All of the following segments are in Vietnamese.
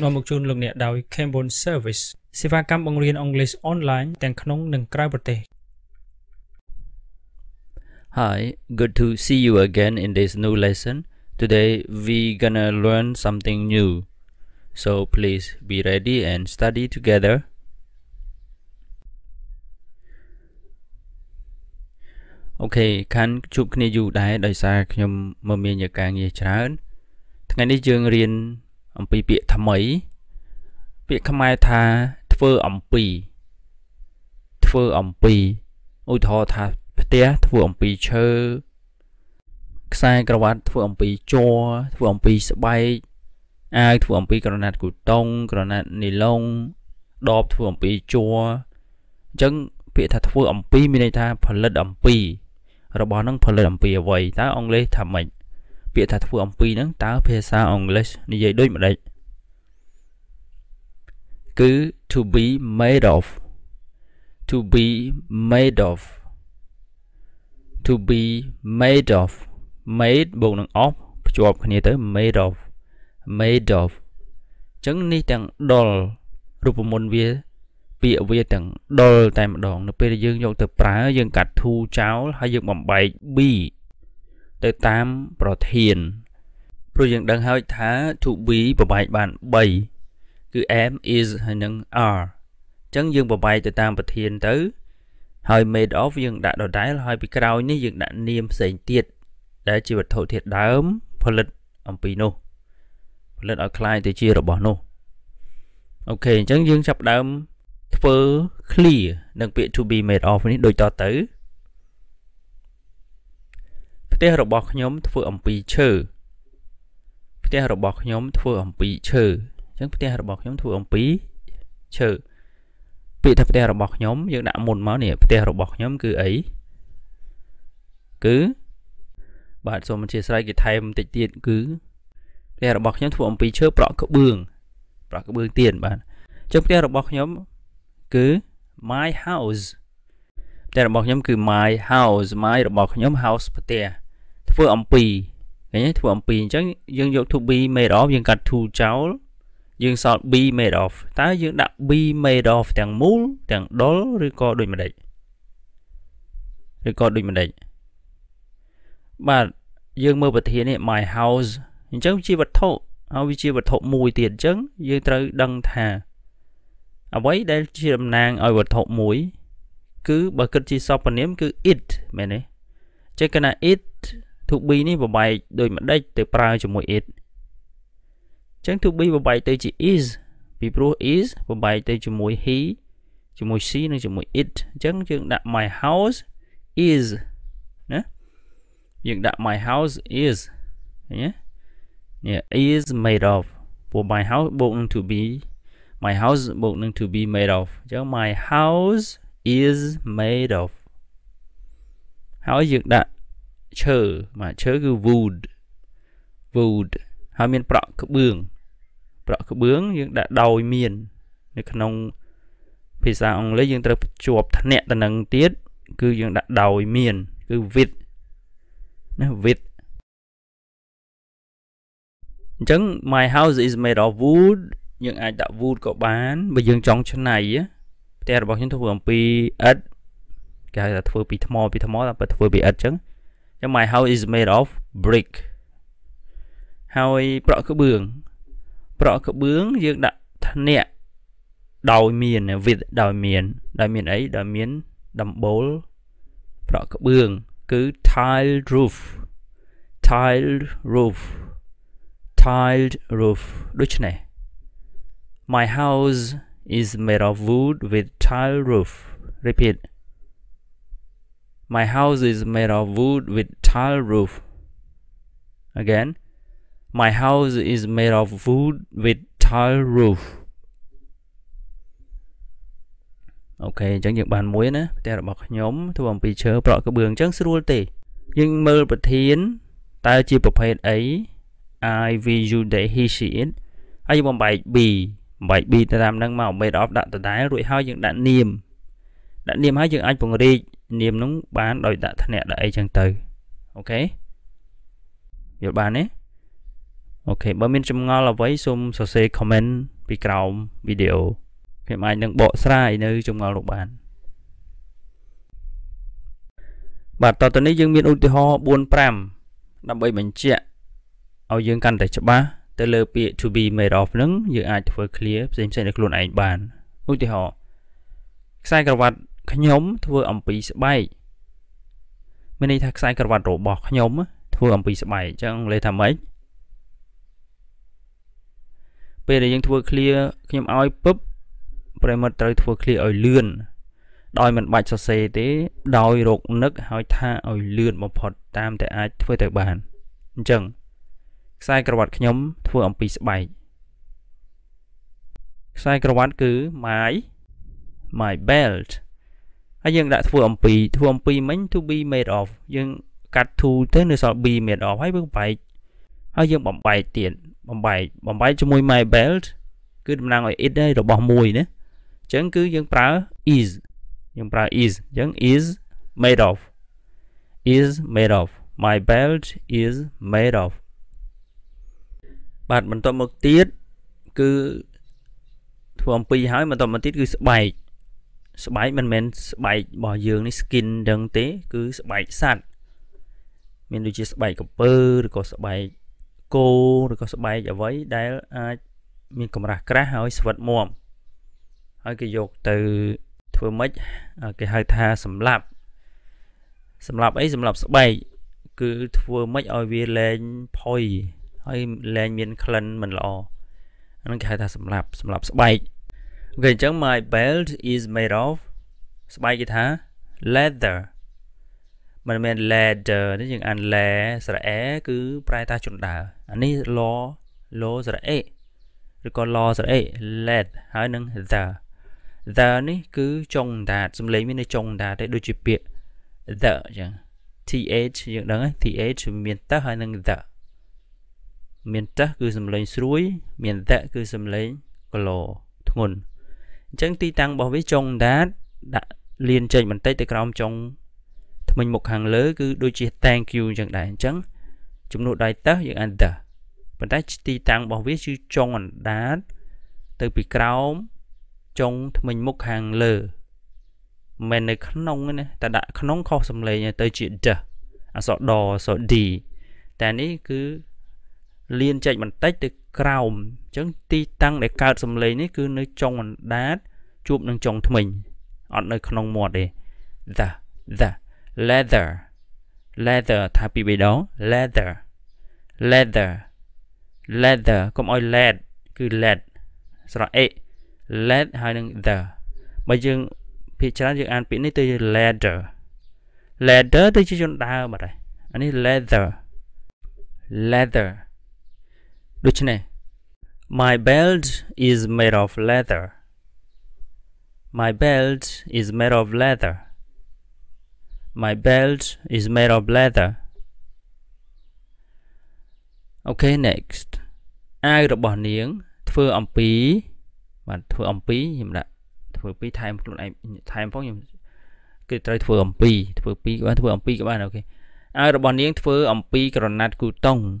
Nói một chút lùng nẹ đào Cambon Service Siva Cam bằng riêng English online Tàng khăn nâng krai bật tế. Hi, good to see you again in this new lesson. Today we gonna learn something new. So please be ready and study together. Okay, can chụp kni dù đáy đời xa khuyên mơ mê nhờ càng nghe chán. Ngày này chương riêng ẩm bì bịa thả mấy. Bịa khám ai thả thơ ẩm bì. Thơ ẩm bì. Ôi thọ thả tía thơ ẩm bì chơ. Sai cà vát thơ ẩm bì chô. Thơ ẩm bì sạ bay. Ai thơ ẩm bì cà nạt cụ tông. Cà nạt nì lông. Đọp thơ ẩm bì chô. Chẳng bịa thả thơ ẩm bì mình này thả phần lật ẩm bì. Rồi bỏ nâng phần lật ẩm bì ở vậy. Ta ông lê thả mạch. Bịa thật phụ ông Pi nâng ta phê xa English như vậy đôi mà đấy. Cứ to be made of. To be made of. To be made of. Made bộ nâng of. Chủ học khả tới made of. Made of. Chẳng ní tặng doll. Rụp môn viết. Bịa viết tặng doll tại mặt đòn. Nó bê dương dọc tập prá dương cạch thu cháo hay dương bẩm bạch bi. Tới tam bảo thiền. Rồi dừng đăng hỏi thá thụ bí bảo bài bạn 7. Cứ em is hay nâng are. Chẳng dừng bảo bài tới tam bảo thiền tới. Hỏi made of dừng đã đòi đáy là hỏi bị cao ní dừng đã niêm sảnh tiệt. Đã chỉ vật thổ thiệt đá ấm. Phần lịch ẩm bí nô. Phần lịch ở client thì chia rồi bỏ nô. Ok chẳng dừng sắp đá ấm. Phớ clear. Nâng bị to be made of ní đôi to tới. Thế rồi bọc nhóm thưa ẩm bì chơ. Thế rồi bọc nhóm thưa ẩm bì chơ. Chẳng thế rồi bọc nhóm thưa ẩm bì chơ. Vì thật thế rồi bọc nhóm nhưng đã một máu nè. Thế rồi bọc nhóm cứ ấy. Cứ. Bạn xong mình chia sẻ cái thay một tịch tiền cứ. Thế rồi bọc nhóm thưa ẩm bì chơ bỏ cậu bường. Bỏ cậu bường tiền bạn. Chẳng thế rồi bọc nhóm cứ my house. Thế rồi bọc nhóm cứ my house. My rồi bọc nhóm house bà tè. Thưa ẩm bì. Cái nhé thưa ẩm bì chắc dương dụ thụ bì made of. Dương cạch thù cháu. Dương sọt bì made of. Ta dương đặt bì made of. Tàng mũ, tàng đố. Rồi có đôi mà đấy. Rồi có đôi mà đấy. Bà dương mơ bà thiên này my house. Nhưng chắc chi vật thụ. Vì chi vật thụ mùi tiền chắc. Dương trời đăng thà. À bấy đây chi đâm nàng. Ở vật thụ mũi. Cứ bà cực chi sọp bà nếm cứ it. Mẹ này. Chắc cái này it thuộc bi này vào bài đôi mặt đây từ pra cho mỗi it. Chẳng thuộc bi vào bài tới chỉ is. Vì pro is vào bài tới cho mỗi he. Cho mỗi she nên cho mỗi it. Chẳng chừng đặt my house is. Nè. Nhưng đặt my house is. Nhé. Yeah, is made of. Vào my house bộ nâng to be. My house bộ nâng to be made of. Chẳng my house is made of. Hỏi dựng đã chơ mà chớ cứ wood. Wood. Hỏi miền bọ cỡ bướng. Bọ cỡ bướng dựng đã đòi miền. Nếu không phải sao ông lấy dựng ta chuộc thân nhẹ tần năng tiết. Cứ dựng đã đòi miền. Cứ vịt. Nó vịt. Chẳng my house is made of wood. Nhưng ai đã wood có bán. Bởi dựng trong chân này á. Thế là bọc chúng ta vừa bị ếch. Cái hay là thua bị thơ mò là thua bị ếch chấn. Chẳng my house is made of brick. Hỏi bọ cỡ bướng. Bọ cỡ bướng dương đặt thân nhẹ. Đòi miền, vịt đòi miền. Đòi miền ấy, đòi miền đầm bố. Bọ cỡ bướng. Cứ tiled roof. Tiled roof. Tiled roof. Đối chứ này. My house is made of wood with tile roof. Repeat. My house is made of wood with tile roof. Again. My house is made of wood with tile roof. Ok, chẳng những bàn muối nữa. Tại là bọc nhóm thu bằng picture bỏ cái bường chẳng sưu tì. Nhưng mơ bật thiên. Ta chỉ bọc hết ấy. I view you để he she it. Ai bằng bài bì. Vậy bị ta làm năng màu made of đạn tờ đáy rồi hao dựng đạn niềm. Đạn niềm hai dựng anh bằng đi. Niềm nóng bán đòi đạn thật nẹ đợi chẳng tới. Ok. Việc bán ấy. Ok, bởi mình chấm ngó là với xung sở xe comment vì cào video khi mà anh đang bộ xa nơi chấm ngó lục bàn. Bạn tỏ tới những miền ưu tư ho buôn pram nằm bởi mình chạy ở dương căn tại chấp ba tới lơ bị to be made of nâng như ai thua clear dành sẽ được luôn ảnh bàn ưu tư ho sai cà vạt nhóm thua ẩm phí sẽ bay mình đi thạc sai cà vạt rổ bọc nhóm thua ẩm phí sẽ bay chẳng lê thả mấy bây giờ dương thua clear nhóm oi búp bởi mặt trời thua clear ở lươn đòi mình bạch cho xe thế đòi rục nức hỏi tha ở lươn một phọt tam tại ai thua tại bàn chẳng sai cà vạt nhóm thua ẩm phí sẽ bay sai cà vạt cứ mái my belt hay dân đã thua âm pì mình to be made of dân cắt thu thế nữa sao be made of hay bông bài hay dân bấm bài tiền bấm bài cho môi my belt cứ đang ngồi ít đây rồi bỏ mùi nữa chẳng cứ dân pra is dân is made of my belt is made of bạn mình tôi mực tiết cứ thua âm pì hỏi mà tôi mực tiết cứ bài bảy mình men bảy bỏ dương này skin đằng tế cứ bảy sẵn mình được chia bảy cặp bơ rồi có bảy cô rồi có bảy giả với đây mình cầm ra cá hỏi vật mồm hỏi cái dục từ thua mấy cái hai tha sầm lạp bảy cứ thua mấy ở về lên phôi hay lên miền khăn mình lò anh cái hai tha sầm lạp bảy ok chẳng my belt is made of spiky thá leather mình men leather đấy chừng anh lè sợ é cứ prai ta chuẩn đà anh ấy lo sợ é rồi còn lo sợ é lead hỏi nâng the này cứ trồng đà xâm lấy miếng này trồng đà để đôi chữ biệt the chẳng th những đó ấy th miền tắc hỏi nâng the miền tắc cứ xâm lấy suối miền the cứ xâm lấy lo thuần chẳng ti tăng bảo với chồng đã liên trình mình tới từ trong mình một hàng lớn cứ đôi chia thank you chẳng đại chẳng chúng nội đại tác những anh ta mình đã ti tăng bảo với chữ chồng mình đã từ bị cáo trong mình một hàng lớn mình này khăn nông này ta đã khăn nông khó xâm lây tới chuyện chờ sợ đò sợ đi ta ấy cứ liên chạy mình tách từ crown chẳng ti tăng để cao xâm lấy này cứ nơi trong mình đá chụp nâng trong mình ở nơi không một để the leather thà bị đó leather có mọi led cứ led sau đó led hai nâng the bây giờ phía trái dự án bị này từ leather tôi chỉ chọn đào mà đây anh ấy leather được chứ này My belt is made of leather. Okay, next. Ai đọc bỏ niếng thưa âm phí và thưa âm phí nhưng đã thưa phí time lúc này time phóng nhưng cái trái thưa âm phí các bạn ok. Ai đọc bỏ niếng thưa âm phí granat cụ tông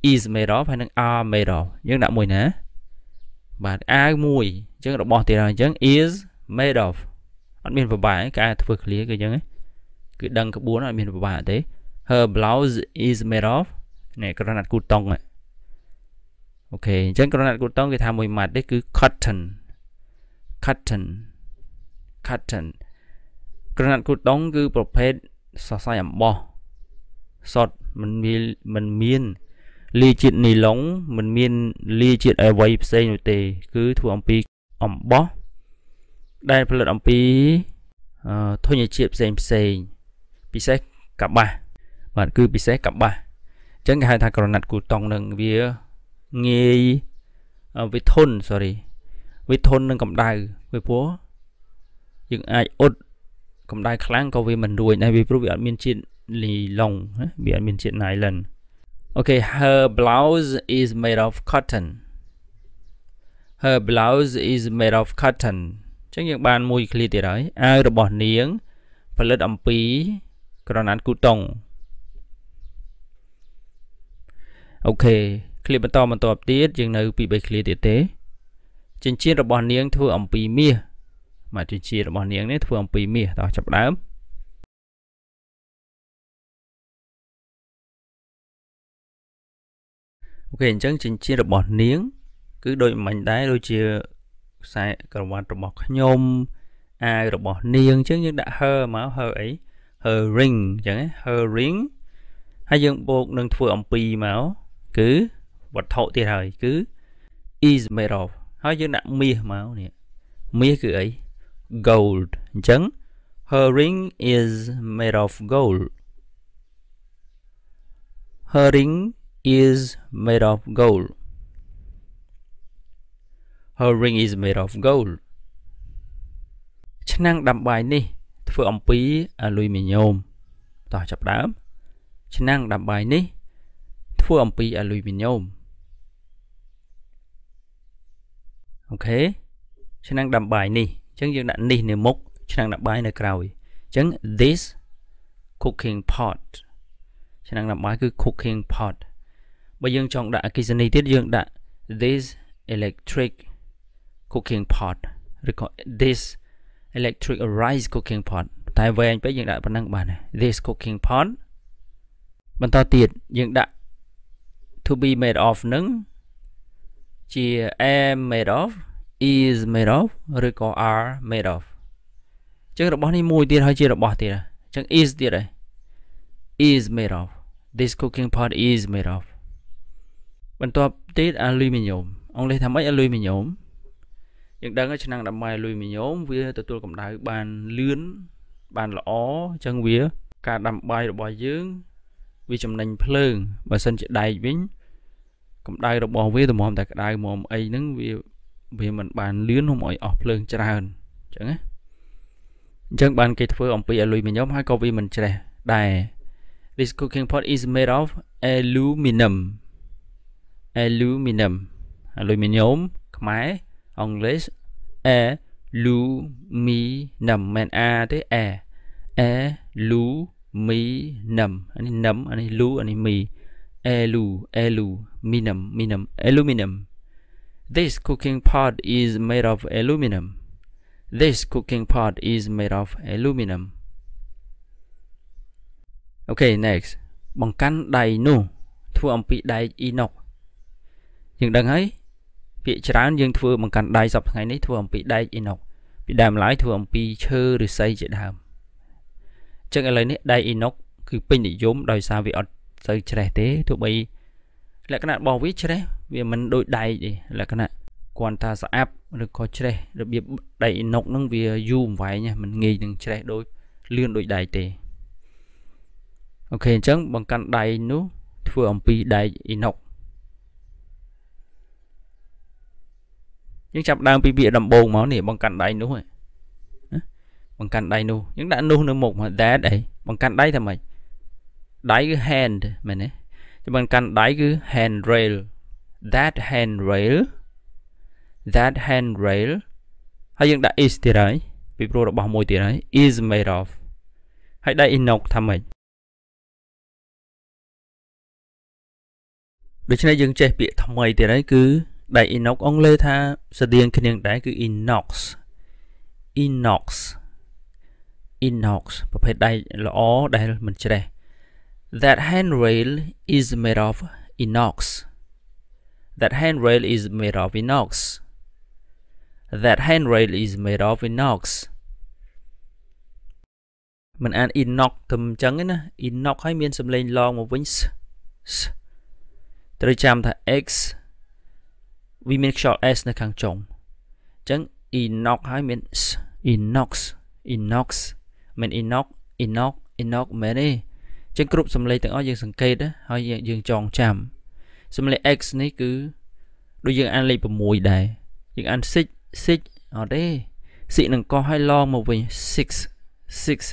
is made of hay năng are made of nhưng đã mùi nè bạn ai mùi chứ bỏ thì là chứ is made of anh miền vào bài cái thuộc lý cái giống cứ đăng cái búa này miền vào bài thế her blouse is made of này cái granat cotton này ok trên granat cotton thì tham mùi mặt đấy cứ cotton granat cotton cứ prophet sao sai ẩm bò sọt mình miên ly chuyện nỉ lóng mình miên ly chuyện ở vây xây nội tề cứ thuộc ẩm bò đây là âm phí thôi nhờ chiếc xem xây bị xét cặp bà bạn cứ bị xét cặp bà chẳng hai thằng còn nặt cụ tông nâng vía nghề với thôn sorry với thôn nâng cầm đài với phố những ai ốt cầm đài kháng có về mình đuổi này vì pro bị admin chuyện lì lòng bị admin chuyện này lần. Ok, her blouse is made of cotton. Her blouse is made of cotton. Chắc những bạn mùi kì thì đấy. Ai rồi bỏ niếng và lật ẩm phí còn án cụ tổng. Ok, clip bắt to mà tập tiết chừng nào bị bày clip tiết tế. Trên chiếc rồi bỏ niếng thua ẩm phí mìa. Mà trên chiếc rồi bỏ niếng này thua ẩm phí mìa. Đó chập đám. Ok, chẳng trên chiếc rồi bỏ niếng cứ đôi mảnh đáy đôi chia sai còn quan trọng bọc nhôm ai rồi bỏ niêng chứ nhưng đã hơ máu hơ ấy hơ ring chẳng ấy hơ ring hay dương buộc nâng thua ông pì máu cứ vật thọ thì thời cứ is made of hay dương đã mía máu nè mía cứ ấy gold chẳng hơ ring is made of gold hơ ring is made of gold. Her ring is made of gold. Chức năng đọc bài này thưa ông phí aluminum. Tỏ chập đám. Chức năng đọc bài này thưa ông phí aluminum. Ok. Chức năng đọc bài này chẳng dừng đạn này nè mốc. Chức năng đọc bài này cào. Chẳng this cooking pot. Chức năng đọc bài cứ cooking pot. Bây giờ chọn đã cái gì này tiết dương đã this electric cooking pot this electric rice cooking pot tại vì anh phải dựng đại bản năng bản này this cooking pot bản to tiệt dựng đại to be made of nứng chia am made of is made of rồi có are made of chứ đọc bỏ đi mùi tiệt hay chưa đọc bỏ tiệt à chẳng is tiệt đây is made of this cooking pot is made of bản to tiệt aluminum ông lấy thăm ấy aluminum nhưng đang có chức năng đậm bài lùi mình nhóm với tụi tôi cũng đã bàn lươn bàn lõ chân vía cả đậm bài được bỏ dưỡng vì chồng nành phơn và sân chạy đầy vĩnh cũng đây được bỏ với tụi mồm tại đây mồm ấy nâng vì mình bàn lươn không mọi ọp lươn chạy hơn chẳng á chẳng bàn kịch phương ông bị lùi mình nhóm hai câu vì mình chạy đầy this cooking pot is made of aluminum aluminum lùi mình nhóm máy English aluminum men a tới e aluminum anh ấy nấm anh ấy mì aluminum aluminum this cooking pot is made of aluminum this cooking pot is made of aluminum. Okay, next bằng căn đầy nô thua âm bị đầy inox nhưng đằng ấy bị trán dương thưa bằng cành đai dọc ngày nấy thưa ông bị đai inox bị đàm lái thưa ông bị chơi được xây chuyện đàm chẳng lấy nét đai inox cứ pin để dốm đòi sao bị ọt xây trẻ tế thưa bây lại các bạn bỏ viết cho đấy vì mình đội đai để là các bạn quan ta sẽ áp được có trẻ được biết đai inox nâng vì zoom vài nha mình nghi đừng trẻ đối liên đội đai tề. Ok chẳng bằng cành đai nú thưa ông bị đai inox những chập đang bị bịa đầm bồn máu nè bằng cạnh đây đúng rồi bằng cạnh đây nu những đã nu nữa một mà đá đấy bằng cạnh đây thì mày đáy cứ hand mày nè cho bằng cạnh đáy cứ handrail that handrail that handrail hay những đã is thì đấy bị pro đọc bỏ môi thì đấy is made of hãy đây inox tham mày được trên đây dừng chơi bịa thầm mày thì đấy cứ đại inox ông lê tha sự điên khi niềng đáy cứ inox inox inox và phải đại lõ đại mình chơi đây that handrail is made of inox that handrail is made of inox that handrail is made of inox mình ăn inox thầm trắng ấy nè inox hay miên sầm lên lo một vĩnh tới trăm thà x vì mình chọn s là càng trọng chẳng inox hay mình inox inox mình inox inox inox mình đi chẳng group xâm lấy tựa dương sân kê đó hay dương tròn chạm xâm lấy x này cứ đôi dương ăn lấy bờ mùi đấy dương ăn six six ở đây six đừng có hai lo một với six six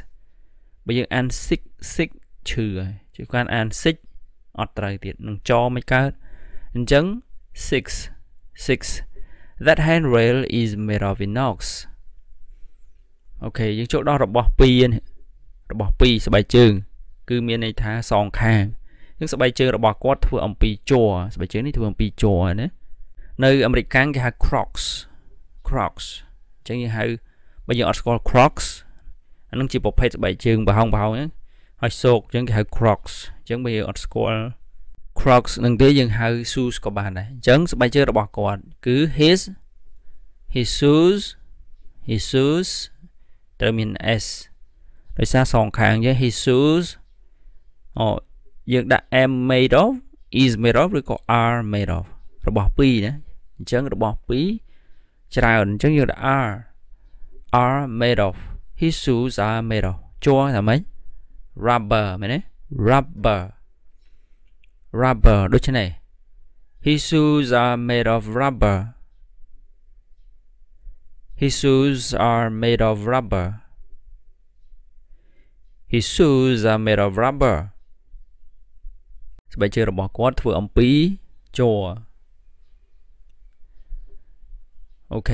bây giờ ăn six six trừ rồi chỉ quan ăn six ở trời tiệt đừng cho mấy cái chấn six six that handrail is made of inox. Ok những chỗ đó là bỏ pi này bỏ pi sẽ bài trường cứ miền này thả sòng khang những sợi bài chơi là bỏ quát thưa ông pi chùa bài chơi này thưa ông pi chùa nữa nơi American cái hai Crocs Crocs chẳng như hai bây giờ ở Crocs anh chỉ bộ page bài trường bà hông nhé hai sọc chẳng cái hai Crocs chẳng bây giờ ở school Crocs đừng thế dừng hai shoes của bạn này chẳng sợi bài chơi là bỏ quát cứ his shoes termin s rồi xa sòng khang với his shoes dương đã em made of is made of rồi có are made of rồi bỏ pi nhé chẳng rồi bỏ pi chào chẳng như là are made of his shoes are made of cho là mấy rubber mấy đấy rubber đôi chân này his shoes are made of rubber his shoes are made of rubber his shoes are made of rubber. Bây giờ là bỏ quát vừa ông pí chùa. Ok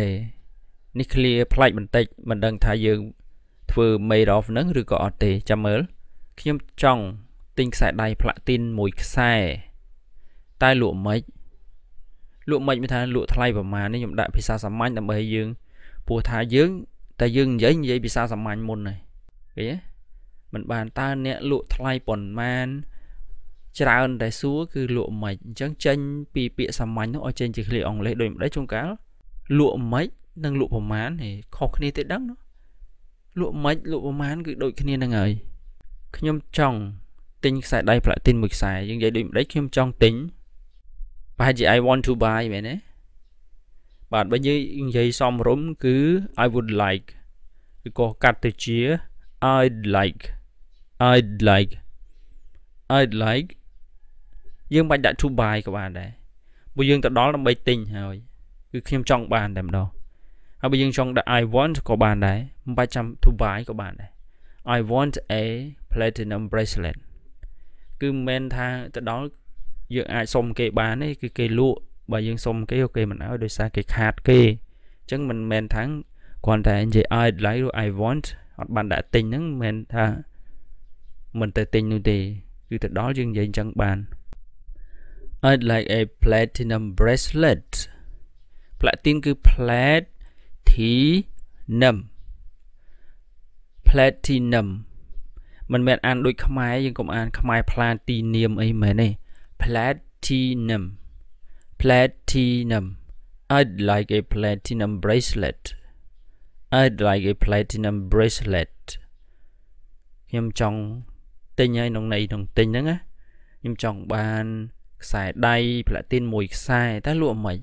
nuclear plate mình tích mình đang thả dương vừa made of nắng rồi có tê chăm mớ khi em trong tinh xài đầy platin mùi xài tai lụa mạch mới thả lụa thay vào mà nên nhầm đại vì sao sắm mạnh là bởi dương bùa thả dương tại dương giấy như vậy vì sao sắm mạnh môn này đấy mình bàn ta nè lụa thay bòn man chào anh đại số cứ lụa mày trắng chanh pì pịa sầm mày nó ở trên chỉ khỉ ông lấy đôi đấy trong cá lụa mấy nâng lụa bầm mán thì khó khăn thế đắng nó lụa bầm mán cứ đôi khăn đang ngời khi nhom trong tính xài đây lại tin mực xài nhưng vậy đôi đấy khi nhom trong tính bài gì I want to buy vậy nè bạn bây giờ vậy xong rốm cứ I would like cứ có cắt từ chia I'd like dương bạch đã thu bài của bạn đấy bây dương từ đó là bài tình rồi cứ khiêm trong bàn làm đó à, bây dương trong đã I want của bạn đấy 300 thu bài của bạn đấy I want a platinum bracelet cứ men tha từ đó dương ai xong cái bán ấy cái lụa bài dương xong cái ok mình nói đôi xa cái hạt kê chẳng mình men thắng còn thể gì ai lấy like, I want hoặc bạn đã tình nó men tha mình tới tình luôn thì cứ từ đó dương dây chẳng bàn I'd like a platinum bracelet platin cứ platinum mình mẹn ăn đôi khmai nhưng cũng ăn khmai platinum ấy mẹ này platinum I'd like a platinum bracelet em trong tinh ấy nông này nông tinh đó á nhưng chồng bàn xài đây lại tin mùi xài ta lụa mấy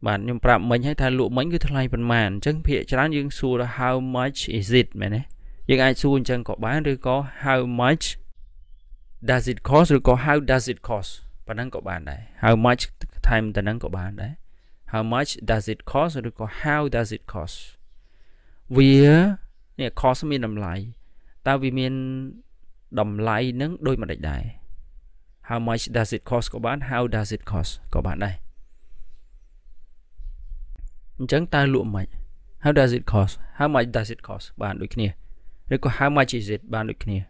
bạn nhưng phạm mình hay tha lụa mấy cái thay phần màn chân phía cho dương xua là how much is it mày này nhưng ai xua chân có bán rồi có how much does it cost rồi có how does it cost và đang có bàn đấy how much time ta đang có bàn đấy how much does it cost rồi có how does it cost where nè cost mình làm lại ta vì miền đầm lái nắng đôi mặt đại how much does it cost của bạn how does it cost của bạn đây chẳng ta lụa mày how does it cost how much does it cost bạn đối kia rồi có how much is it bạn đối kia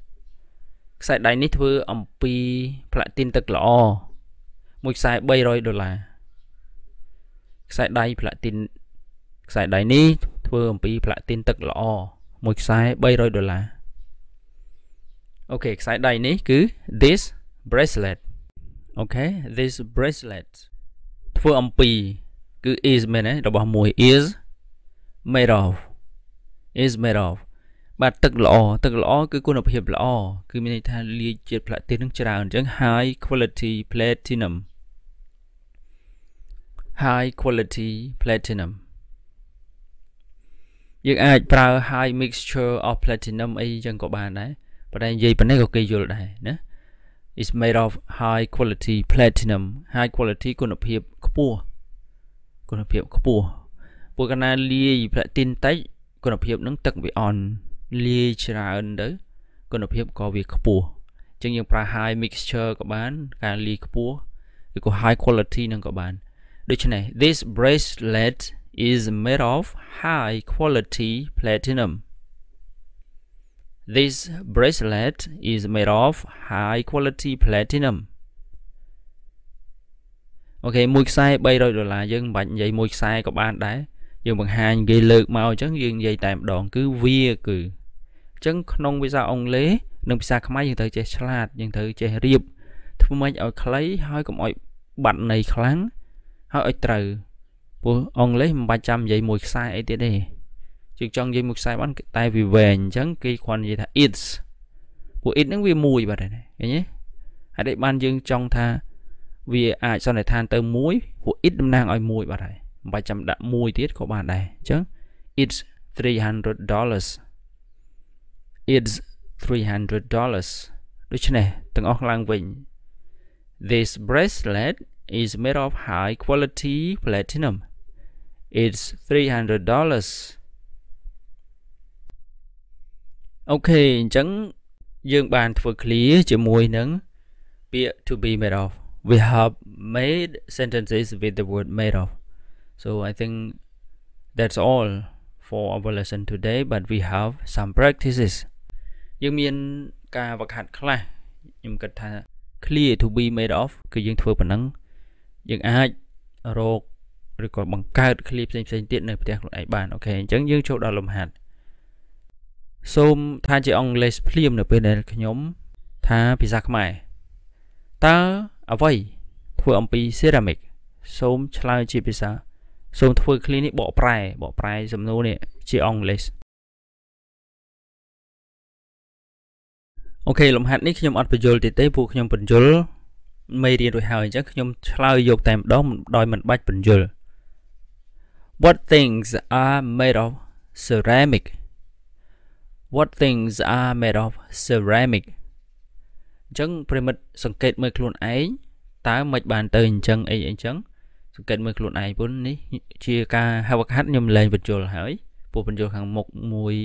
xài đại nít với ông pi platin tức là o một xài bay rồi đô la xài đại platin xài đại nít với ông pi platin tức là o một xài bay rồi đô la. Ok, xài đây này cứ this bracelet. Ok, this bracelet. Thưa âm pi cứ is mẹ này, đọc bằng mùi is made of. Is made of. Và tức lọ cứ cô nộp hiệp lọ. Cứ mình thay liên chiếc platin nâng trở ra chẳng high quality platinum. High quality platinum. Nhưng aiប្រើhigh mixture of platinum ấy chẳng có bàn đấy. Và đây dây phần này có kỳ vô lại nè is made of high quality platinum. High quality คุณภาพខ្ពស់ពួកគាត់ណាលាយផ្លាទីនតិចគុណភាពខ្ពស់លាយច្រើនទៅគុណភាពក៏វាខ្ពស់អញ្ចឹងយើងប្រើ high mixture ក៏បានការលាយខ្ពស់ឬក៏ high quality នឹងក៏បានដូច្នេះ this bracelet is made of high quality platinum. This bracelet is made of high quality platinum. OK, 1 ខ្សែ $300 យើងមិនបាច់និយាយ 1 ខ្សែ ក៏បានដែរយើងបង្ហាញគេលើកមកអញ្ចឹងយើងនិយាយតែម្ដងគឺវាគឺអញ្ចឹងក្នុងភាសាអង់គ្លេស វាអាចសន្និដ្ឋានទៅមួយពួក it តំណាងឲ្យមួយបាទហើយមិនបាច់ចាំដាក់មួយទៀតក៏បានដែរអញ្ចឹង it's $300. It's $300. ដូច្នេះទាំងអស់ឡើងវិញ This bracelet is made of high quality platinum. It's $300. Okay, អញ្ចឹងយើងបានធ្វើ clear ជាមួយនឹង ពាក្យ to be made of. We have made sentences with the word made of. So I think that's all for our lesson today, but we have some practices. យើងមានការវឹកហាត់ខ្លះខ្ញុំគិតថា clear to be made of គឺយើងធ្វើប៉ុណ្ណឹងយើងអាចរកឬក៏បង្កើត clear ផ្សេងៗទៀតនៅផ្ទះខ្លួនឯងបាន Okay អញ្ចឹងយើងចូលដល់លំហាត់សូមថាជាអង់គ្លេសភ្លាមនៅពេលដែលខ្ញុំថាភាសាខ្មែរតើ អ្វីធ្វើអំពី ceramic សូមឆ្លើយជាភាសាសូមធ្វើ clean នេះបកប្រែសំណួរនេះជាអង់គ្លេស Okay លំហាត់នេះខ្ញុំអត់បញ្យល់ទេពួកខ្ញុំបញ្យល់មេរៀនរួចហើយអញ្ចឹងខ្ញុំឆ្លើយយកតែម្ដងដោយមិនបាច់បញ្យល់ What things are made of ceramic? What things are made of ceramic? អញ្ចឹងប្រិមិត្តសង្កេតមើលខ្លួនឯង តើមិនបានទៅអញ្ចឹងអីអញ្ចឹងសង្កេតមើលខ្លួនឯងពុននេះជាការហៅវឹកហាត់ខ្ញុំលែងបញ្យល់ហើយពួកបញ្យល់ខាងមុខមួយ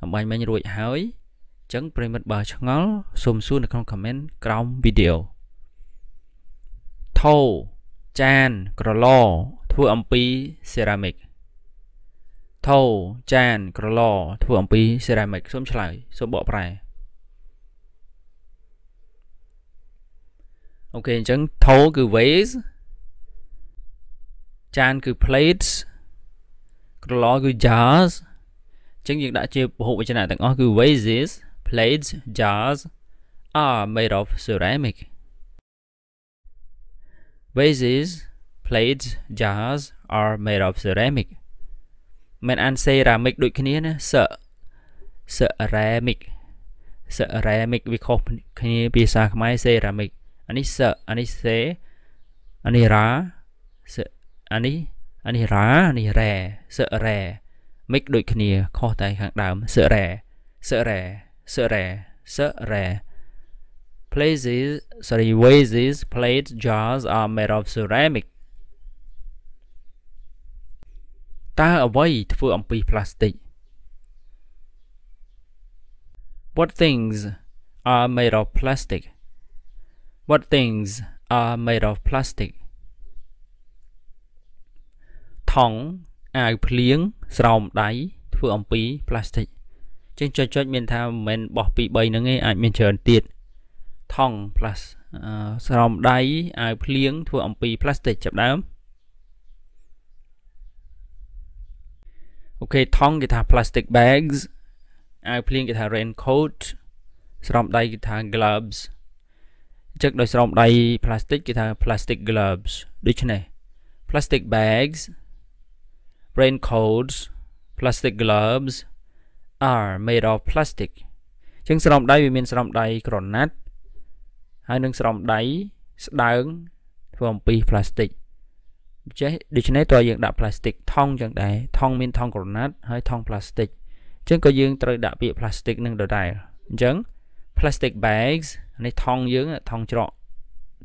អំបញ្ញមិញរួចហើយអញ្ចឹងប្រិមិត្តបើឆ្ងល់សូមសួរនៅក្នុងខមមិនក្រោមវីដេអូ ថោ ចាន ក្រឡធ្វើអំពី ceramic. ថោ ចាន ក្រឡធ្វើអំពី ceramic សូមឆ្លើយសូមបកប្រែ Okay, អញ្ចឹងថោគឺ vase, ចានគឺ plates, ក្រឡគឺ jars. អញ្ចឹងយើងដាក់ជាពហុវចនៈទាំងអស់គឺ vases, plates, jars are made of ceramic. Vases, plates, jars are made of ceramic. មិនអាន ceramic ដូចគ្នាណាceramic. Ceramic វាខុសគ្នាភាសាខ្មែរ ceramic. អានេះសអានេះសេអានេះរ៉ាសេអានេះរ៉ាអានេះរ៉ែសរ៉ែមិចដូចគ្នាខុសតែខាងដើមសរ៉ែសរ៉ែសរ៉ែ Places, sorry, vases, plates, jars are made of ceramic. តើអ្វីធ្វើអំពីផ្លាស្ទិក? What things are made of plastic? What things are made of plastic? ថង់អាវភ្លៀងស្រោមដៃធ្វើអំពីផ្លាស្ទិកចឹងចុចៗមានថាមិនបោះពី 3 ហ្នឹងឯងអាចមានច្រើនទៀតថង់ plus ស្រោមដៃអាវភ្លៀងធ្វើអំពីផ្លាស្ទិកចាប់ដើម Okay ថង់គេថា plastic bags អាវភ្លៀងគេថា raincoat ស្រោមដៃគេថា gloves ចឹកដោយស្រោមដៃផ្លាស្ទិកគេថា plastic gloves. ដូច្នេះ plastic bags, raincoats, plastic gloves are made of plastic. ចឹងស្រោមដៃវាមានស្រោមដៃក្រណាត់ហើយនិងស្រោមដៃស្ដើងធ្វើអំពីផ្លាស្ទិក. ដូច្នេះតើយើងដាក់ plastic ថង់ចឹងដែរថង់មានថង់ក្រណាត់ហើយថង់ផ្លាស្ទិក. ចឹងក៏យើងត្រូវដាក់ពាក្យ plastic នឹងដដែល. អញ្ចឹង plastic bags នេះ thong យើង thong ច្រក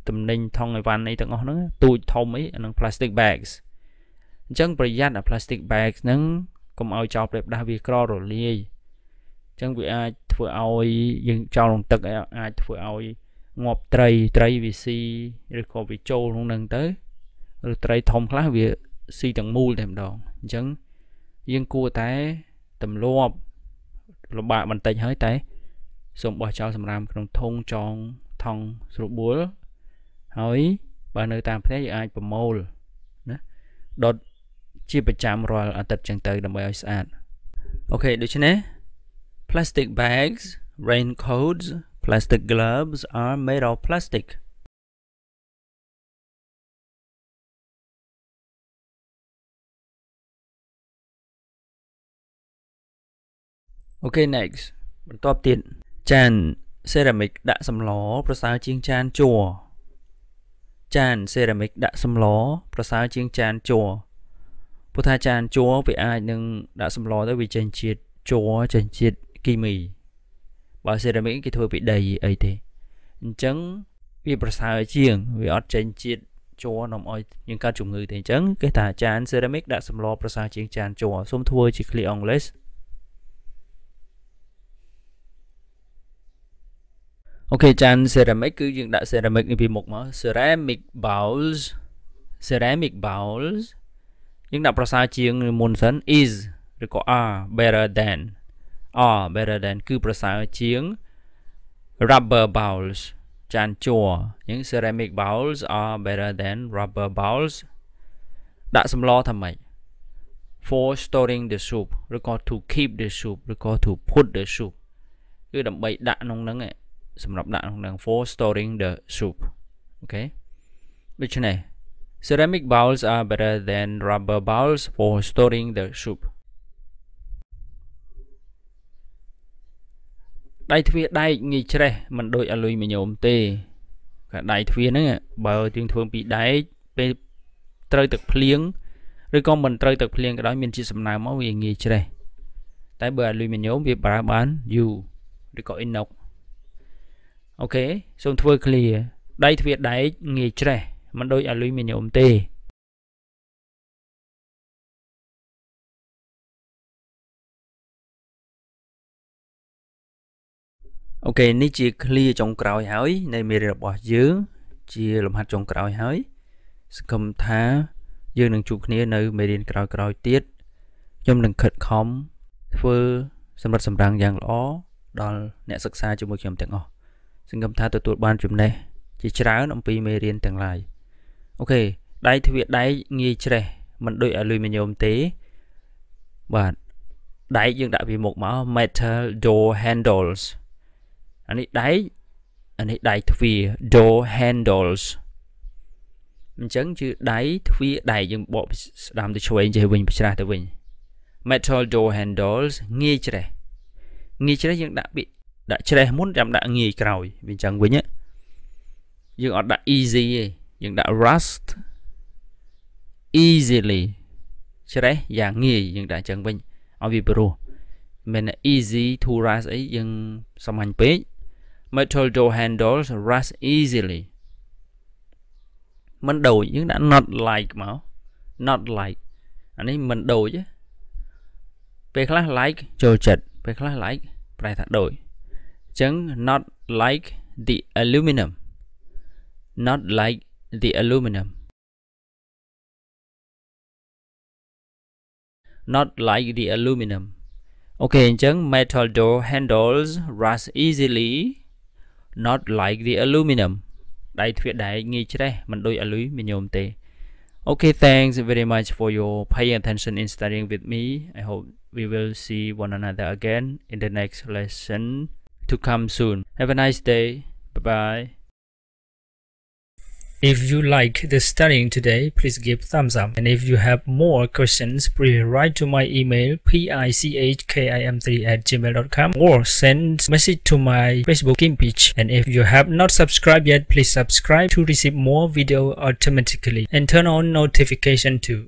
ទំនិញ thong អីវ៉ាន់អីទាំងអស់ហ្នឹងទូចធំអីអានឹង plastic bags អញ្ចឹងប្រយ័ត្នអា plastic bags ហ្នឹងកុំឲ្យចោលប្រេបដាស់វាក្ររលាយអញ្ចឹងវាអាចធ្វើឲ្យយើងចោលក្នុងទឹកអាចធ្វើឲ្យងាប់ត្រីវាស៊ីឬក៏វាចូលក្នុងហ្នឹងទៅឬត្រីធំខ្លះវាស៊ីទាំងមូលតែម្ដងអញ្ចឹងយើងគួរតែទម្លាប់លំបាកបន្តិចហើយតែសូមបោះចោលសម្រាមក្នុងធុងចងថង់ស្រួលបួលហើយបើនៅតាមផ្ទះយើងអាចប្រមូលណាដុតជាប្រចាំរាល់អាទិត្យចឹងទៅដើម្បីឲ្យស្អាតអូខេដូច្នេះ plastic bags, raincoats, plastic gloves are made of plastic. Okay, next. បន្ទាប់ទៀតចាន ceramic ដាក់សម្លប្រសើរជាងចានជ័រចាន ceramic ដាក់សម្លប្រសើរជាងចានជ័រព្រោះថាចានជ័រវាអាចនឹងដាក់សម្លទៅវាចេញជាតិជ័រចេញជាតិគីមីបើ ceramic គេធ្វើពីដីអីទេអញ្ចឹងវាប្រសើរជាងវាអត់ចេញជាតិជ័រនាំឲ្យយើងកើតជំងឺទេអញ្ចឹងគេថាចាន ceramic ដាក់សម្លប្រសើរជាងចានជ័រសូមធ្វើជា clear English Ok, chan ceramic cứ dừng đặt ceramic vì một mà ceramic bowls nhưng đặt prasa chiêng môn sân is rồi có are better than cứ prasa chiêng rubber bowls chan chua những ceramic bowls are better than rubber bowls đặt xâm lo thầm mày for storing the soup rồi có to keep the soup rồi có to put the soup cứ đậm bậy đặt nông nắng ấyសម្រាប់ដាក់ក្នុង for storing the soup អូខេដូច្នេះ ceramic bowls are better than rubber bowls for storing the soup ដៃទ្វារដែកងាយច្រេះមិនដូចអលុយមីញ៉ូមទេកាដៃទ្វារហ្នឹងបើយើងធ្វើពីដែកពេលត្រូវទឹកភ្លៀងឬក៏មិនត្រូវទឹកភ្លៀងក៏ដោយមានជាតិសំណើមមកវាងាយច្រេះតែបើអលុយមីញ៉ូមវាប្រើបានយូរឬក៏ inoxអូខេសូមធ្វើ clear ដៃទ្វារដែកងាយច្រេះមិនដូចអលុយមីញ៉ូមទេអូខេនេះជា clear ចុងក្រោយហើយនៃមេរៀនរបស់យើងជាលំហាត់ចុងក្រោយហើយសង្ឃឹមថាយើងនឹងជួបគ្នានៅមេរៀនក្រោយៗទៀតខ្ញុំនឹងខិតខំធ្វើសម្រិតសម្រាំងយ៉ាងល្អដល់អ្នកសិក្សាជាមួយខ្ញុំទាំងអស់សង្ឃឹមថាទទួលបានចំណេះជាច្រើនអំពីមេរៀនទាំងឡាយអូខេដៃទ្វារដែកងាយច្រេះមិនដូចអលុយមីញ៉ូមទេបាទដែកយើងដាក់ពីមុខមក metal door handles អានេះដែកទ្វារ door handles អញ្ចឹងគឺដៃទ្វារដែកយើងបកស្ដាំទៅឆ្វេងចេះវិញប្រច្រាស់ទៅវិញ metal door handles ងាយច្រេះយើងដាក់ច្រេះមុនចាំដាក់ងាយក្រោយវាអញ្ចឹងវិញយើងអត់ដាក់ easy ទេយើងដាក់ rust easily ច្រេះយ៉ាងងាយយើងដាក់អញ្ចឹងវិញឲ្យវាព្រោះមិន easy to rust អីយើងសំហាញ់ពេក metal door handles rust easily មិនដូចយើងដាក់ not like មក not like អានេះមិនដូចទេពេលខ្លះ like ចូលចិត្តពេលខ្លះ like ប្រែថាដូចChẳng not like the aluminum. Not like the aluminum. Not like the aluminum. Ok, chẳng metal door handles rust easily. Not like the aluminum. Đáy thuyết đáy nghi chứ đây, mình đôi alui mình nhôm tê. Ok, thanks very much for your paying attention in studying with me. I hope we will see one another again in the next lesson. To come soon. Have a nice day. Bye-bye. If you like the studying today, please give thumbs up. And if you have more questions, please write to my email pichkim3@gmail.com or send message to my Facebook Kim Pich. And if you have not subscribed yet, please subscribe to receive more video automatically and turn on notification too.